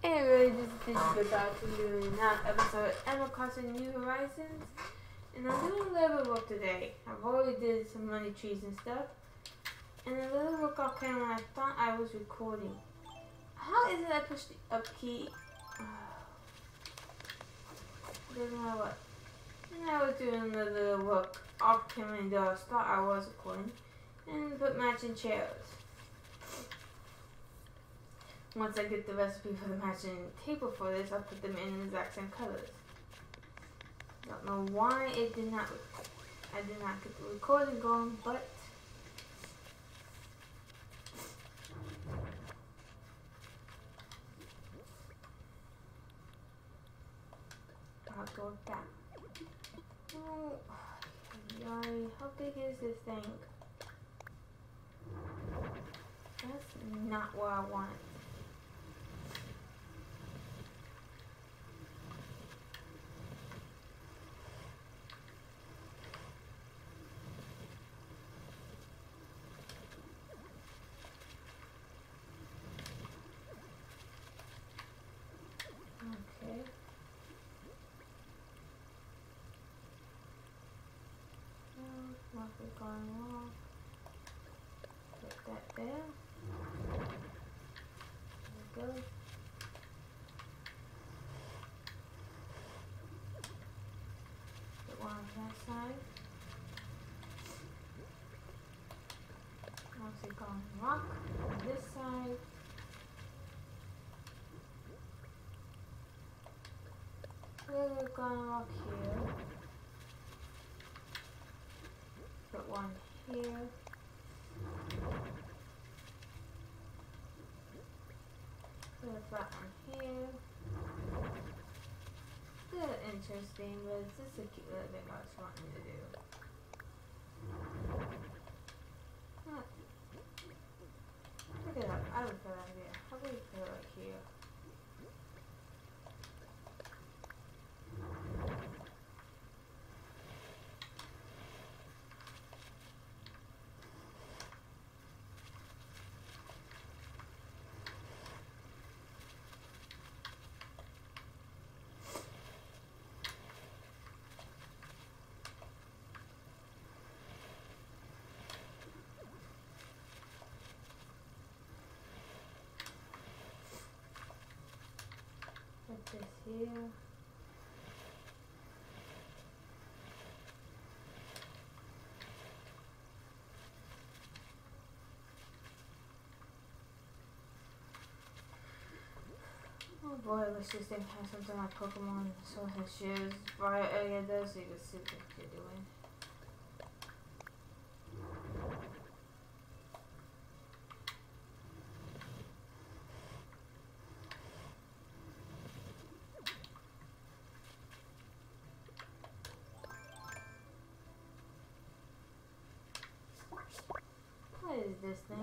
Hey everybody, this is Digital Dog from doing another episode of Animal Crossing New Horizons. And I'm doing a little bit of work today. I've already did some money trees and stuff. And a little workout came when I thought I was recording. How is it I push the up key? Doesn't matter what. And I was doing a little work off camera and I thought I was recording. And put matching chairs. Once I get the recipe for the matching table for this, I'll put them in the exact same colors. I don't know why it did not. I did not get the recording going, but I'll go with that. Oh, yay. How big is this thing? That's not what I want. Put that there. There we go. Put one on that side. Also going rock on this side. We're going rock here. Put one here. Put a flat one here. Little interesting, but it's just a cute little thing I was wanting to do. Huh. Look at that. I would put that here. How about you put it right here? This here. Oh boy, I wish this thing had something like Pokemon, so his shoes right area does so you can see what you're doing. This thing.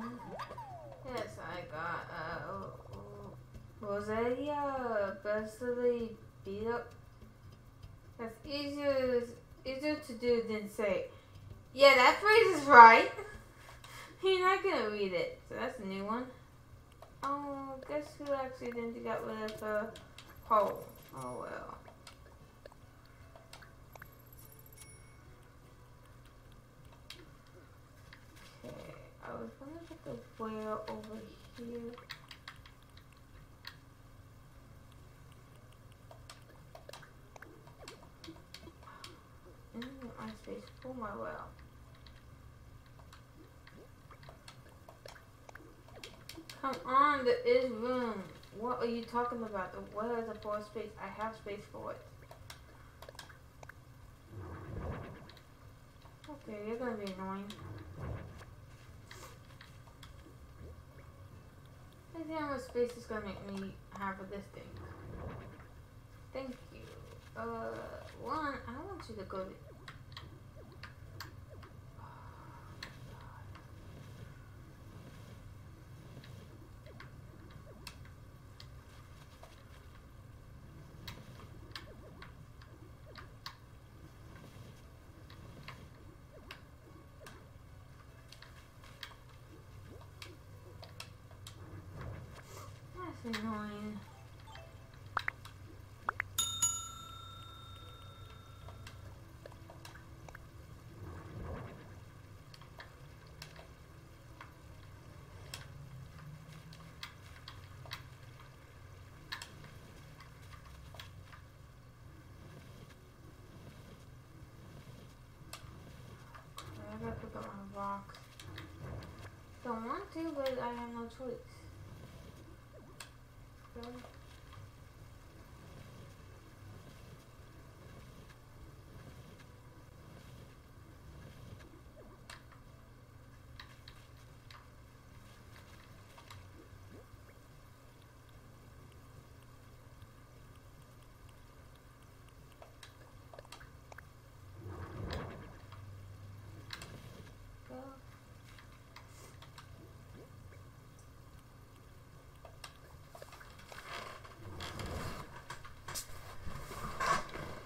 Yes, I got Rosalia Besley beat up. That's easier to do than say. Yeah, that phrase is right. You're not gonna read it, so that's a new one. Oh, guess who actually didn't get rid of the hole? Oh well. I was gonna put the whale over here. I need my space for my whale. Come on, there is room. What are you talking about? The whale is a full space. I have space for it. Okay, you're gonna be annoying. I think how much space is gonna make me have for this thing. Thank you. One, I want you to go to. Annoying. but I have no choice. So.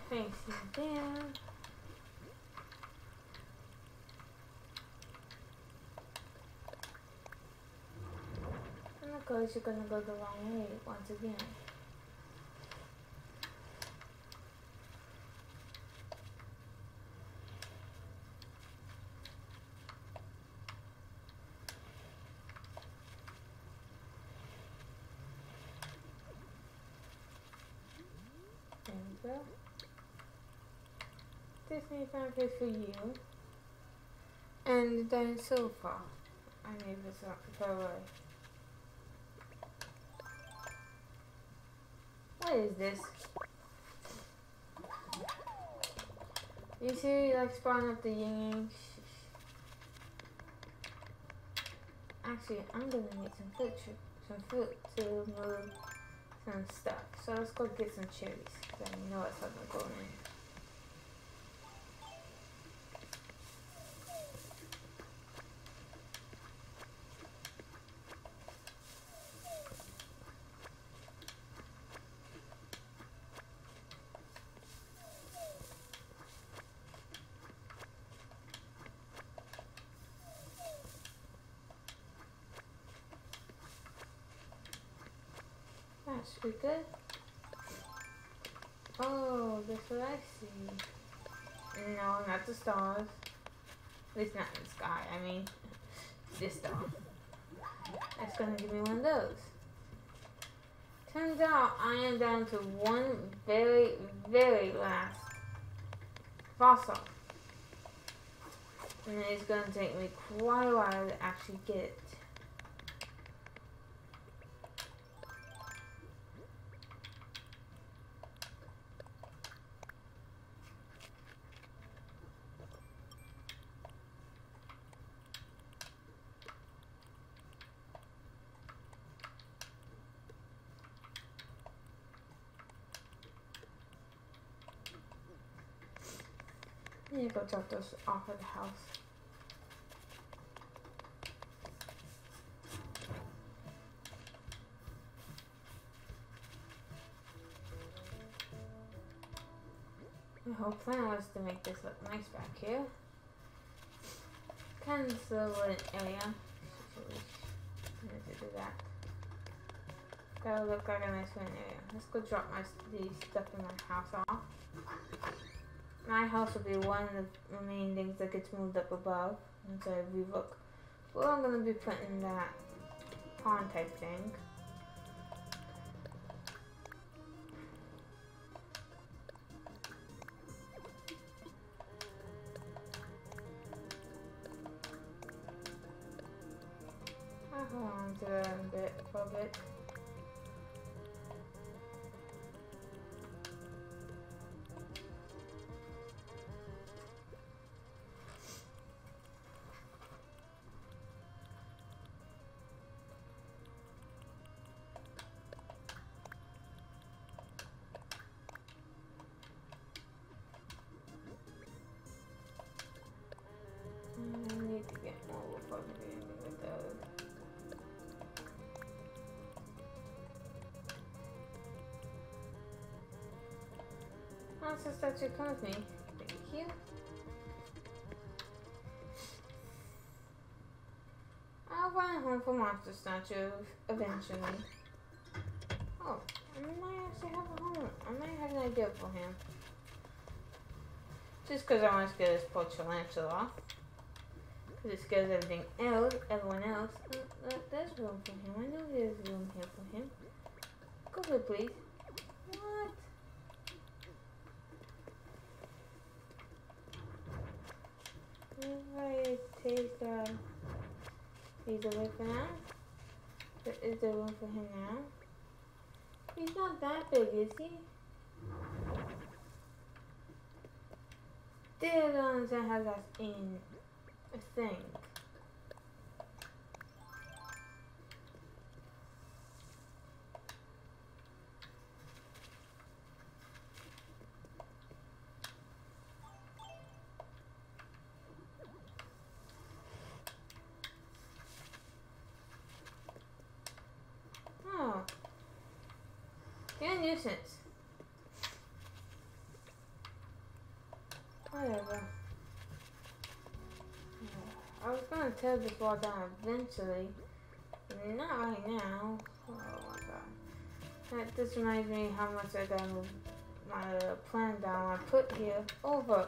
Thanks, you there. And of course, you're gonna go the wrong way once again. There you go. This new pack is for you, and then so far, I made this up that way. What is this? You see, like spawn up the yin. Actually, I'm gonna need some fruit to move some stuff. So let's go get some cherries. Cause I know it's not going in. That's pretty good. Oh, that's what I see. No, not the stars. At least not in the sky. I mean, this star. That's gonna give me one of those. Turns out I am down to one very, very last fossil. And it's gonna take me quite a while to actually get it. I need to go drop those off at the house. My whole plan was to make this look nice back here. Kind of the wooden area. I'm going to do that. That'll look like a nice wooden area. Let's go drop the stuff in my house off. My house will be one of the main things that gets moved up above once I relook. Well, I'm going to be putting that pond type thing. I'll hold on to that a bit for a bit. So that should come with me. Thank you. I'll find a home for monster statue eventually. Oh, I might actually have a home. I might have an idea for him. Just because I want to scare this poor tarantula off. Because it scares everyone else. There's room for him. I know there's room here for him. Go here, please. What? If I take these away for now. for him now. He's not that big, is he? They're the ones that have us in a thing. Nuisance. Whatever. I was gonna tear this wall down eventually. Not right now. Oh my god. That just reminds me how much I got my plan down I put here over.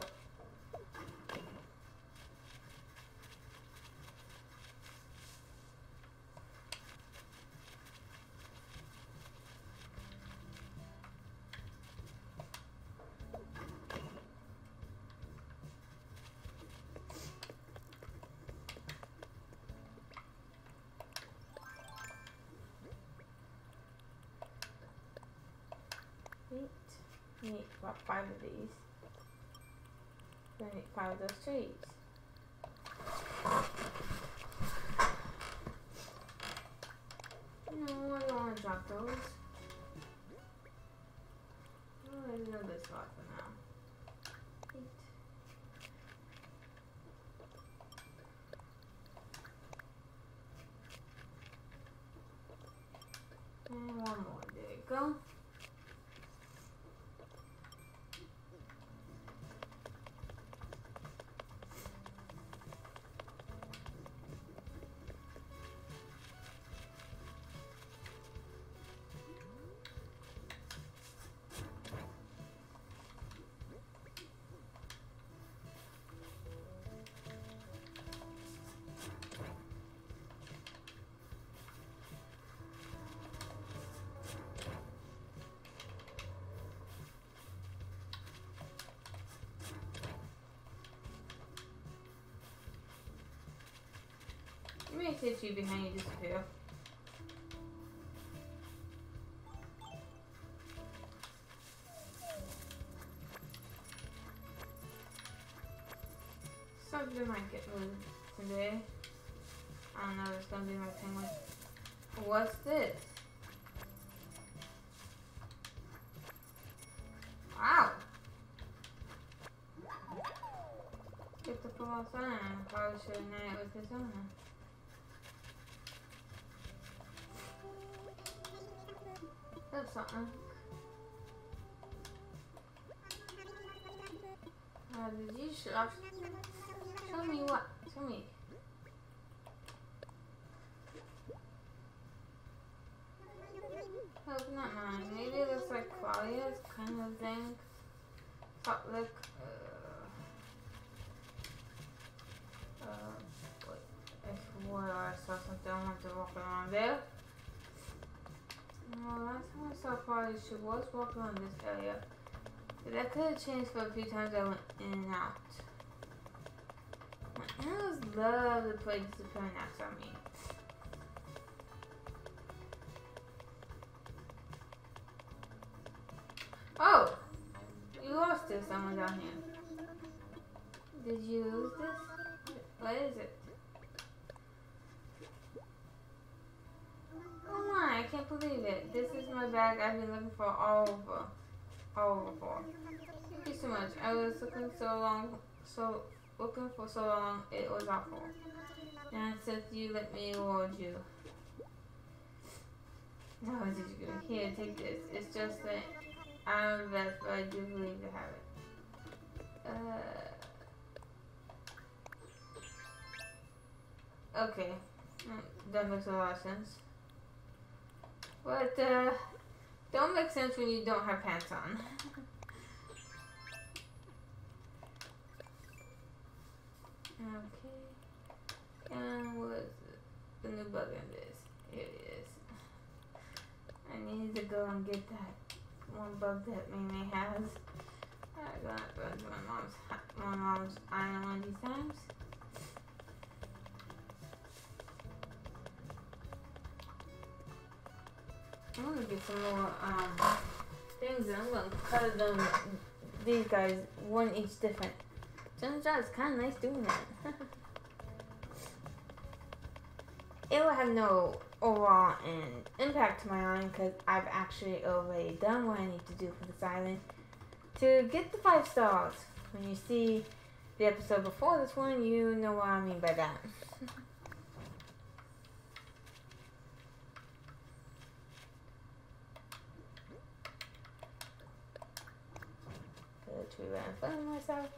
I need about 5 of these. I need 5 of those trees. No, I don't want to drop those. Oh, there's no good spot for now. And one more. There you go. Let me see you behind you disappear. Something might get moved today. I don't know, it's gonna be my penguin. What's this? Wow! Get the full sign. Probably should have known it was this on. That's something. Did you show me what? Show me. Hope not mine. Maybe it looks like Claudia's kind of thing. But look. Wait. If I saw something, I want to walk around there. Well, last time I saw Polly, she was walking on this area. But that could have changed for a few times I went in and out. My animals love to play disappearing acts on me. Oh! You lost this, someone down here. Did you lose this? What is it? I can't believe it. This is my bag I've been looking for all over. Thank you so much. I was looking for so long, it was awful. And since you let me reward you. No, did you go? Here, take this. It's just that I'm the best, but I do believe you have it. Okay. That makes a lot of sense. But, don't make sense when you don't have pants on. Okay. And what's the new bug in this? Here it is. I need to go and get that one bug that Mimi has. I got to go to my mom's island one of these times. I'm gonna get some more things, and I'm gonna cut them. These guys, one each different. Turns out it's kind of nice doing that. It will have no overall impact to my island because I've actually already done what I need to do for this island to get the 5 stars. When you see the episode before this one, you know what I mean by that. Put a tree right in front of myself.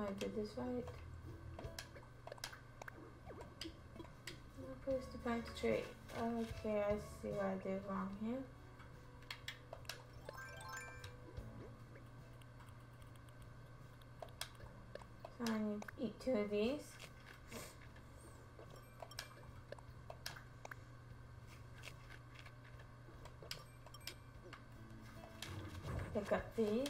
I did this right. No place to plant the tree. Okay, I see what I did wrong here. So I need to eat 2 of these. Pick up these.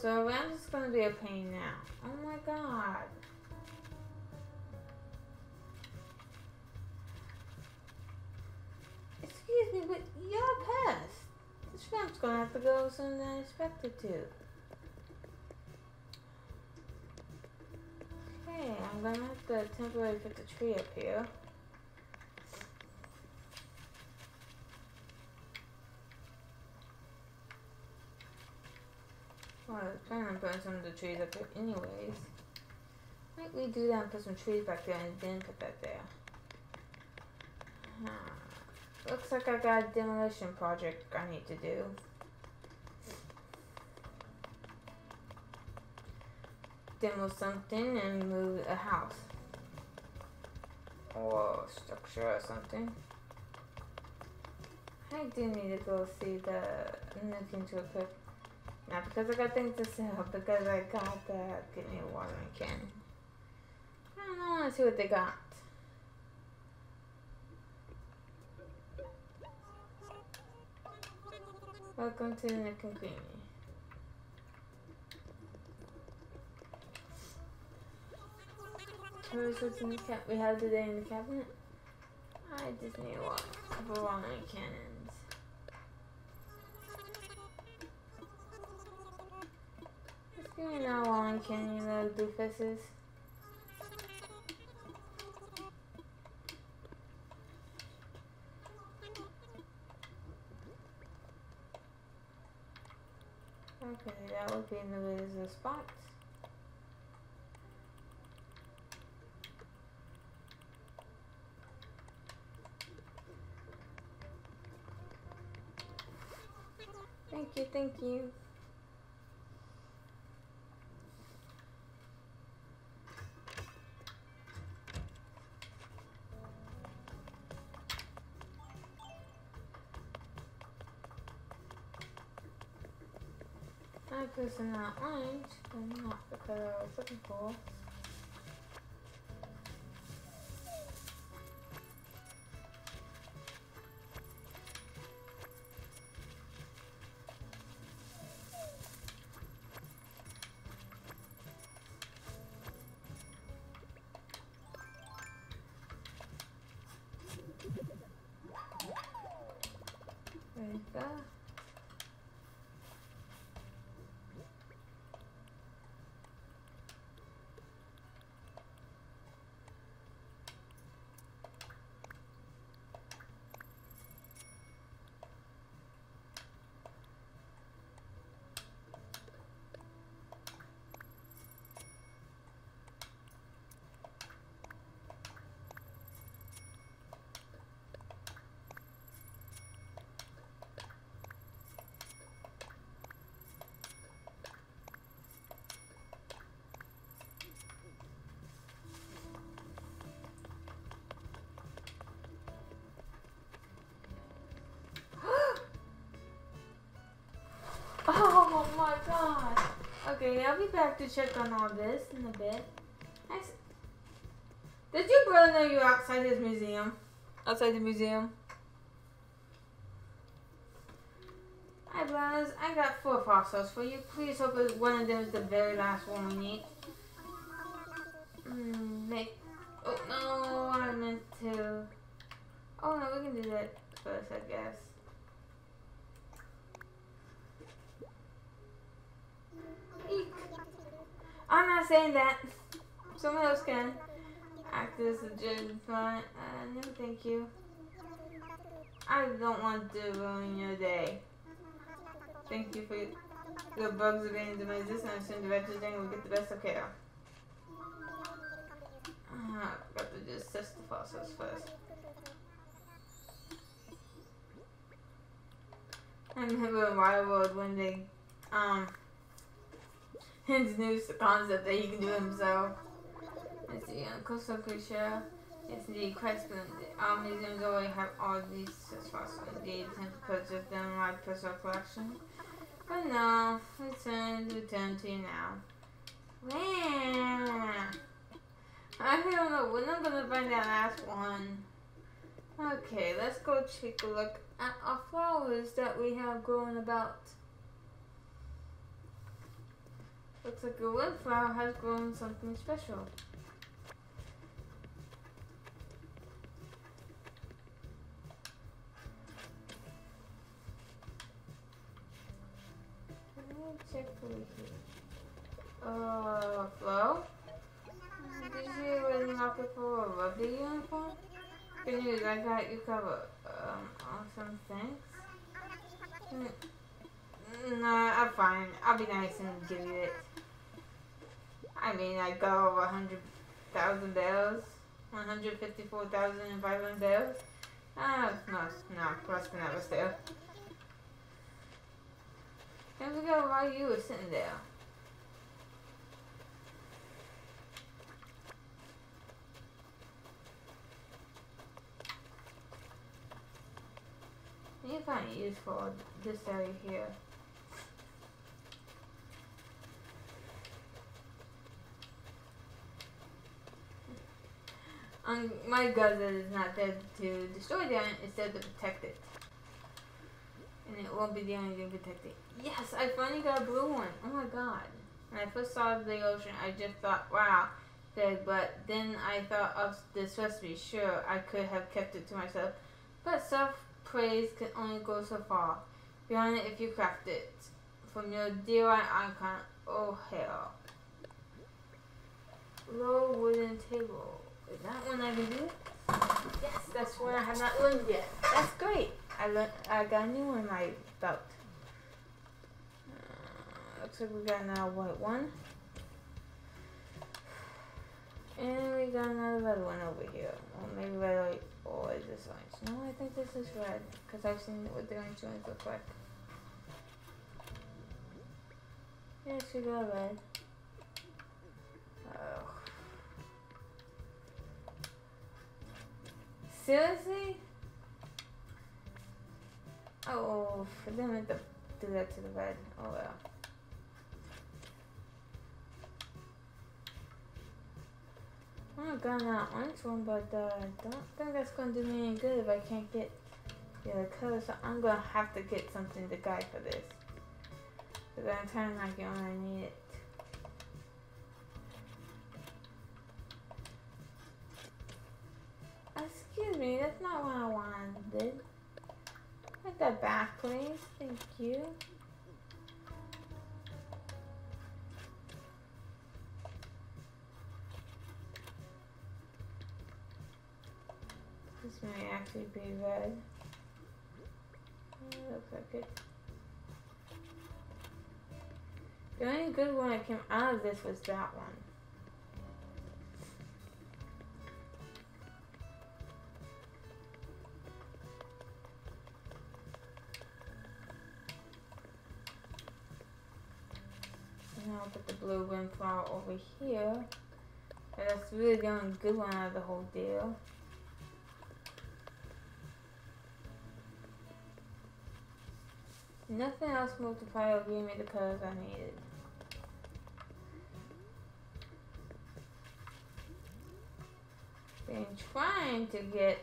So I'm just gonna be a pain now. Oh my god. Excuse me, but you're a pest. This ramp's gonna have to go sooner than I expected to. Okay, I'm gonna have to temporarily put the tree up here. Putting some of the trees up there anyways. Why don't we do that and put some trees back there and then put that there? Huh. Looks like I got a demolition project I need to do. Demo something and move a house. Or structure or something. I do need to go see the Nook'n real quick. Not because I got things to sell, because I got the get me a watering can. I don't know, let's see what they got. Welcome to the Nook'n Cranny. Here's what's in the cabinet we have today in the cabinet. I just need a couple watering cannons. You know, long can you little doofuses? Okay, that would be in the visitor spot. Thank you, thank you. This and that orange, but not the color I was looking for. like that. Oh my god! Okay, I'll be back to check on all this in a bit. Did your brother know you were outside his museum? Outside the museum? Hi brothers, I got 4 fossils for you. Please hope one of them is the very last one we need. Oh no, I meant to... Oh no, we can do that first, I guess. I'm not saying that. Someone else can act as a judge, but no thank you. I don't want to ruin your day. Thank you for your bugs of being into my existence. I assume the wretched thing will get the best of care. I've got to just test the fossils first. I remember in Wild World when they, introduce the concept that he can do himself. Let's see, coastal creature. Yes, indeed, quite splendid. Museums already have all these as possible. Indeed, attempt to purchase them in my personal collection. But no, return to you now. Wow. I don't know when I'm gonna find that last one. Okay, let's go take a look at our flowers that we have growing about. Looks like a windflower has grown something special. Let me check over here. Flo? Did you really market for a rugby uniform? Good news, I got you covered. Awesome, thanks. Nah, I'm fine. I'll be nice and give you it. I mean, I got over 100,000 barrels. 154,500 barrels. No, less than that was there. Can't forget why you were sitting there. You find it useful, this area here. My guzzler is not there to destroy them, it's there to protect it. And it won't be the only thing protecting. Yes, I finally got a blue one. Oh my god. When I first saw the ocean, I just thought, wow. But then I thought of this recipe. Sure, I could have kept it to myself. But self-praise can only go so far. Be on it if you craft it. From your DIY icon, oh hell. Low wooden table. Is that one I can do? Yes, that's one I have not learned yet. That's great. I got a new one in my belt. Looks like we got another white one. And we got another red one over here. Or maybe red or is this orange? No, I think this is red. Because I've seen what the orange ones look like. Yes, we got red. Oh. Seriously? Oh, I didn't mean to do that to the red. Oh well. I got an orange one, but I don't think that's going to do me any good if I can't get the other color, so I'm going to have to get something to guide for this. Because I'm trying to not get when I need it. Excuse me, that's not what I wanted. I that back, please. Thank you. This might actually be red. Looks like it. The only good one that came out of this was that one. Blue windflower over here. And that's really the only good one out of the whole deal. Nothing else multiplied or gave me the colors I needed. Been trying to get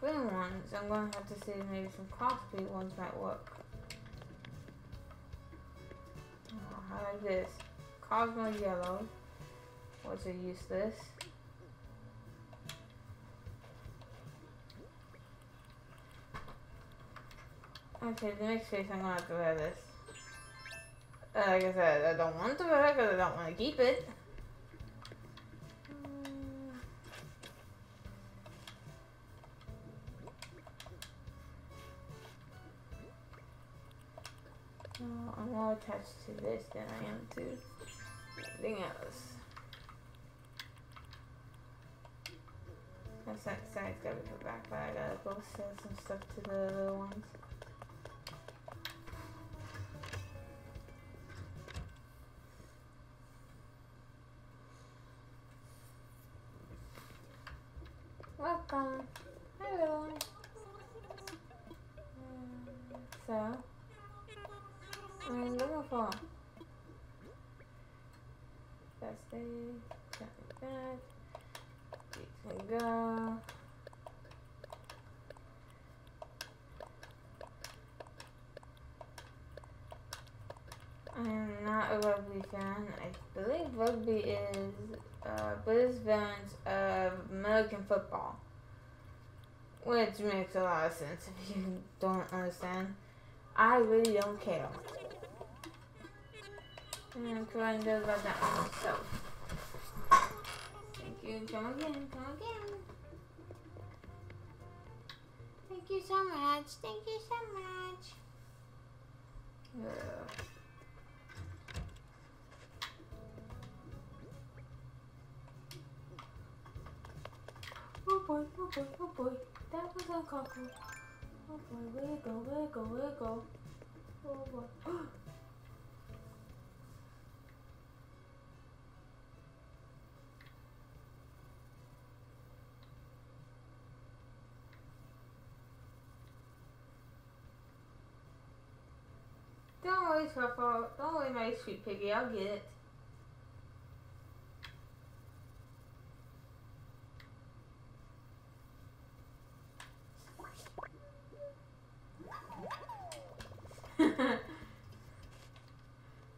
green ones. I'm going to have to see if maybe some crossbreed ones might work. I like this. Cosmo yellow, which are useless. Okay, the next case I'm gonna have to wear this. Like I said, I don't want to wear it because I don't want to keep it. I'm more attached to this than I am to anything else. That's not size gotta be put back, but I gotta go sell some stuff to the little ones. Welcome. Hello. So what am I looking for? That's it. Something like that. We can go. I am not a rugby fan. I believe rugby is British variants of American football. Which makes a lot of sense if you don't understand. I really don't care. I'm trying to love that one, so. Thank you, come again, come again. Thank you so much, thank you so much. Ugh. Oh boy, that was uncomfortable. Oh boy, where'd it go, where'd it go, where'd it go? Oh boy. Don't worry, Truffle. Don't worry, my sweet piggy. I'll get it.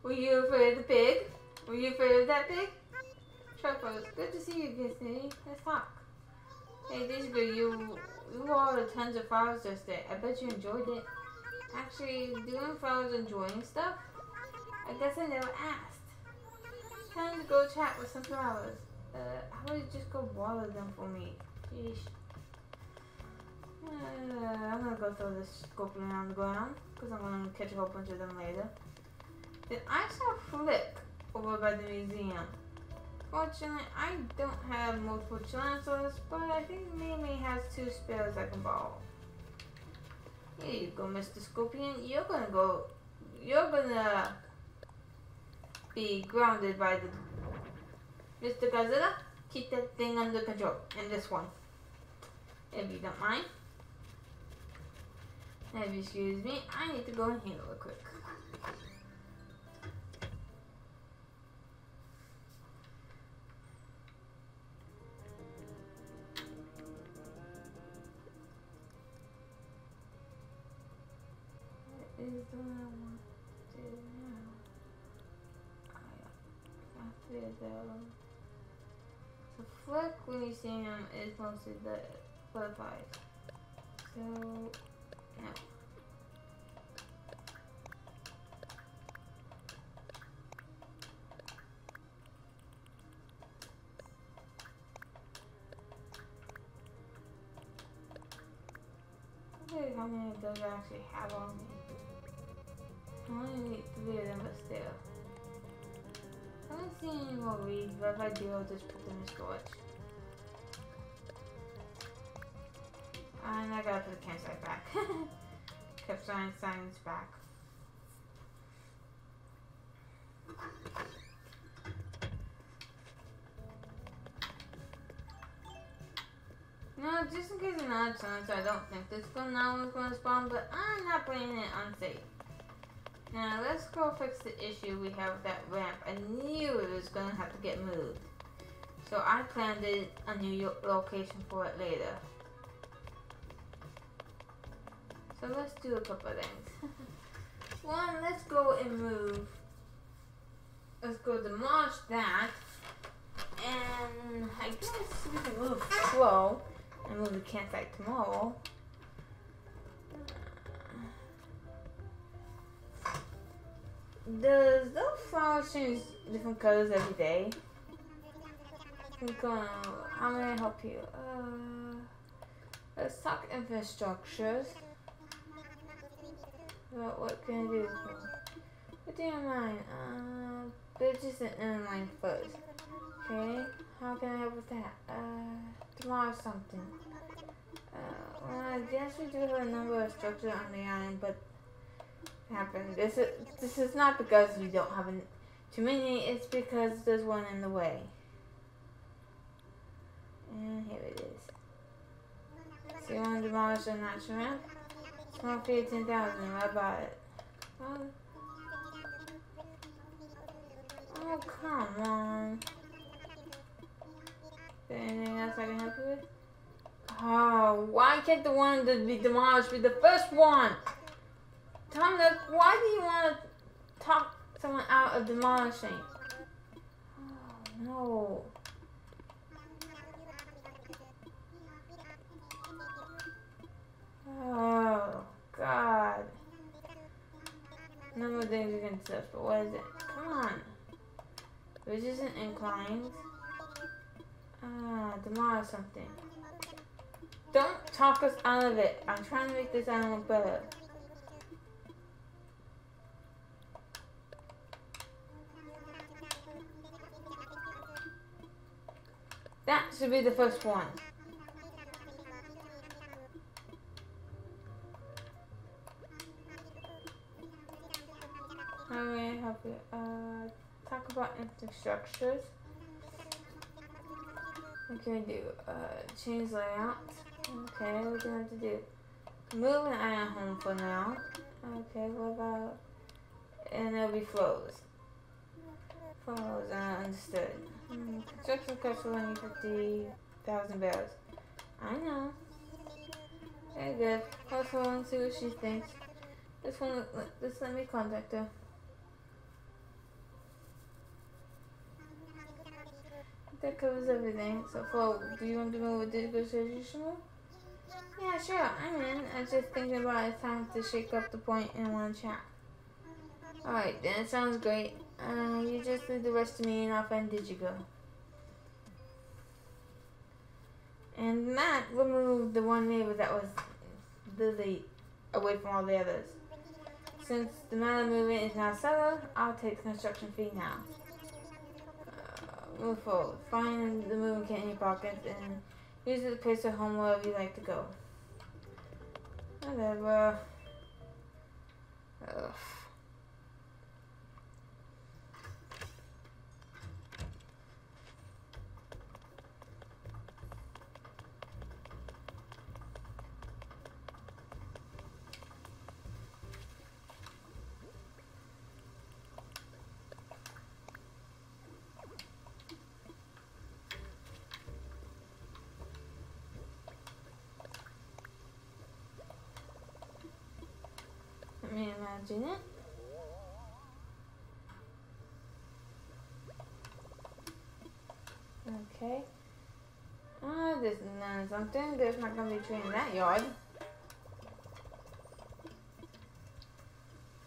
Were you afraid of the pig? Were you afraid of that pig? Truffle, good to see you again, Sneedy. Let's talk. Hey, Disco, you ordered tons of flowers just there. I bet you enjoyed it. Actually, doing flowers enjoying stuff? I guess I never asked. Time to go chat with some flowers. How would you just go water them for me? Jeez. I'm gonna go throw this scorpion on the ground because I'm gonna catch a whole bunch of them later. Then I saw Flick over by the museum. Fortunately, I don't have multiple chancellors, but I think Mimi has two spells I can borrow. Here you go, Mr. Scorpion. You're gonna be grounded by the Mr. Godzilla. Keep that thing under control. And this one, if you don't mind. If you excuse me, I need to go in here real quick. Is the one I want to do now. I got three of those. So Flick, when you see him, is mostly the butterflies. So, no. curious how many of those I actually have on me. I only need 3 of them, but still. I haven't seen any more reeds, but if I do, I'll just put them in storage. And I gotta put the campsite back. Kept trying to sign this back. No, just in case another challenge, I don't think this now is going to spawn, but I'm not playing it unsafe. Now, let's go fix the issue we have with that ramp. I knew it was going to have to get moved. So I planned a new location for it later. So let's do a couple of things. One, let's go and move. Let's go demolish that. And I guess we can move slow. And move the campsite tomorrow. Does those flowers change different colors every day? How may I help you? Let's talk infrastructures. Well, what can I do? What do you mind? Bridges and inline first. Okay, how can I help with that? Tomorrow something. Well, I guess we do have a number of structures on the island, but This is not because we don't have too many, it's because there's one in the way. And here it is. So you want to demolish a natural ramp? It's going to be 10,000, I bought it. Oh, come on. Is there anything else I can help you with? Oh, why can't the one that be demolished be the first one? Tom Nook, why do you want to talk someone out of demolishing? Oh, no. Oh, God. No more things you can touch, but what is it? Come on. Ridges and inclines. Ah, demolish something. Don't talk us out of it. I'm trying to make this animal better. That should be the first one. How may I help you? Talk about infrastructures. What can we do? Change layout. Okay, what do we have to do? Move an iron home for now. Okay, what about... And there'll be flows. Flows, understood. Construction costs 150,000 barrels. I know. Very good. Let's hold on and see what she thinks. Just let me contact her. That covers everything. So, Flo, do you want to move with digital traditional? Yeah, sure. I'm in. I was just thinking about it's time to shake up the point in one chat. Alright, then it sounds great. You just leave the rest of me and I'll find Digigo. And that removed the one neighbor that was literally away from all the others. Since the amount of movement is now settled, I'll take the construction fee now. Move forward. Find the moving kit in your pockets and use it to place your home wherever you like to go. Whatever. Ugh. Imagine it. Okay. This is not something. There's not going to be a tree in that yard.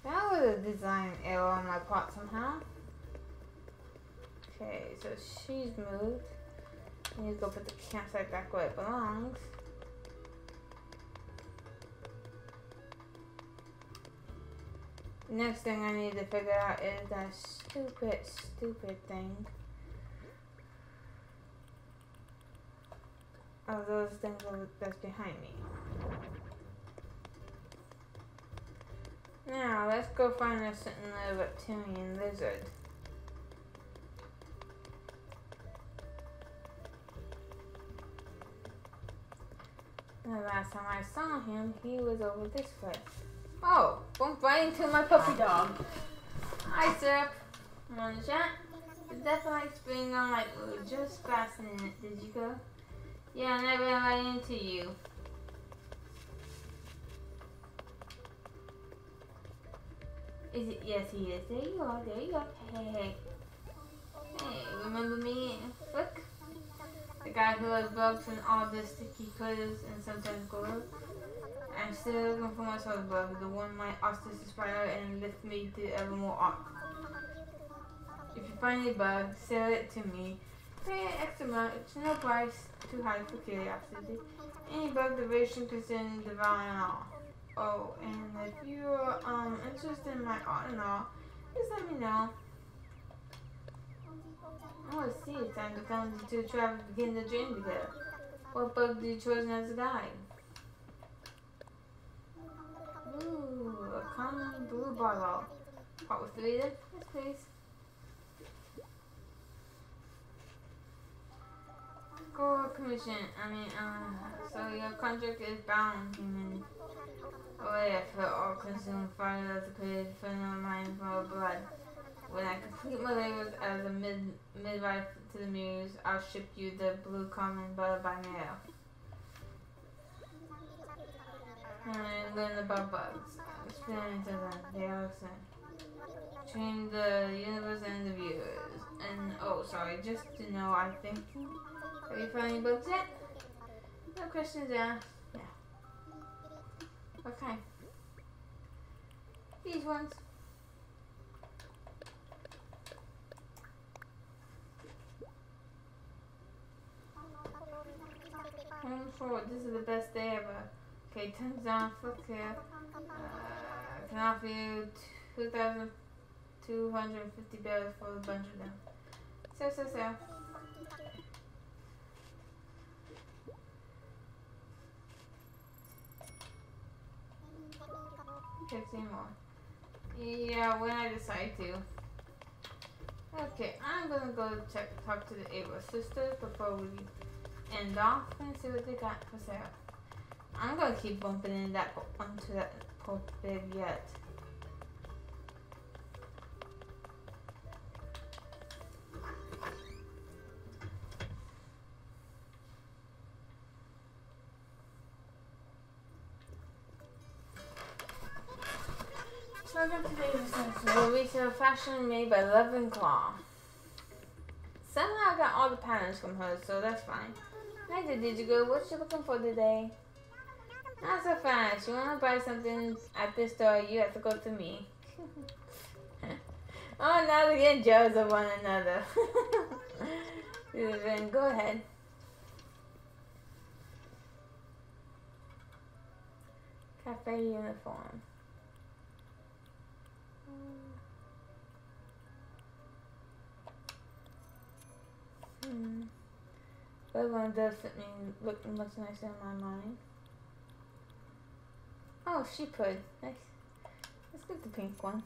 That was a design error on my part somehow. Okay, so she's moved. I need to go put the campsite back where it belongs. Next thing I need to figure out is that stupid thing. Of those things that's behind me. Now, let's go find a sentinel reptilian lizard. The last time I saw him, he was over this way. Oh, bumped right into my puppy dog. Hi, Sip. Morning, chat. The death light spring on my food just fastened it. Did you go? Yeah, and I ran right into you. Is it? Yes, he is. There you are. There you are. Hey, hey. Hey, remember me? Look. The guy who loves bugs and all the sticky critters and sometimes glue. I'm still looking for my soul bug, the one my ostrich inspired and lift me to evermore arc. If you find a bug, sell it to me. Pay an extra amount, it's no price too high for curiosity. Any bug duration concerning devouring all. Oh, and if you're interested in my art and all, just let me know. I want to see it's time to come to travel to begin the dream together. What bug do you choose as a guide? Ooh, a common blue bottle. Part with 3 there? Yes, please. Gold commission. So your contract is bound, human. Oh, yeah, for all consumed fire as a period for no mind for blood. When I complete my labors as a midwife to the muse, I'll ship you the blue common butter by mail. And learn about bugs. Experience as they are sent. Train the universe and the viewers. And oh, sorry, just to know, I think. Have you found any bugs yet? No questions asked. Yeah. Okay. These ones. Home forward, this is the best day ever. Okay, turns down, flick here. Can offer you 2,250 barrels for a bunch of them. So. Okay, 15 more. Yeah, when I decide to. Okay, I'm gonna go talk to the Able Sisters before we end off and see what they got for sale. I'm gonna keep bumping in that onto that poor big yet. So I got today's essential retail fashion made by Love and Claw. Somehow I got all the patterns from her, so that's fine. Neither did you go. What you looking for today? Not so fast. You want to buy something at this store, you have to go to me. Oh, now they're getting jealous of one another. Then go ahead. Cafe uniform. That one does look much nicer in my mind. Oh, she put. Nice. Let's get the pink one.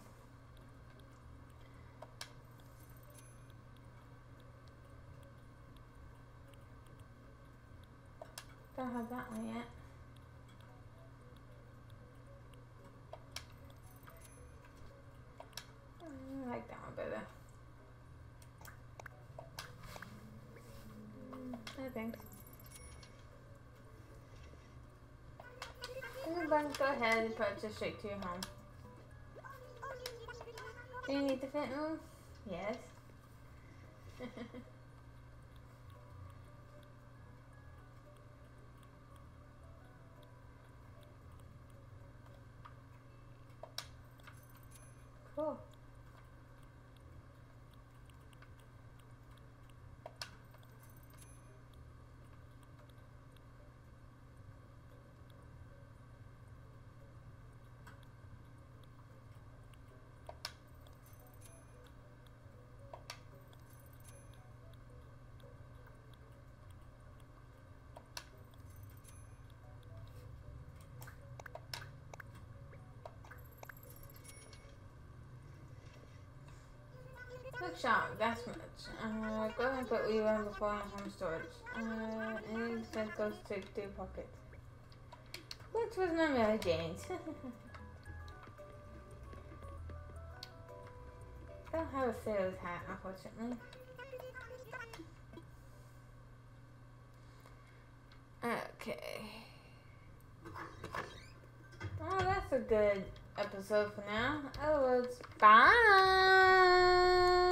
Don't have that one yet. I like that one better. No thanks. Go ahead and purchase straight to your home. Do you need the fit room? Yes. Cool. Workshop, that's much. Go ahead and put what you have before in home storage. And that goes to two pockets. Which was not Mary Jane's. I don't have a sailor's hat, unfortunately. Okay. Well, that's a good episode for now. Otherwise, bye!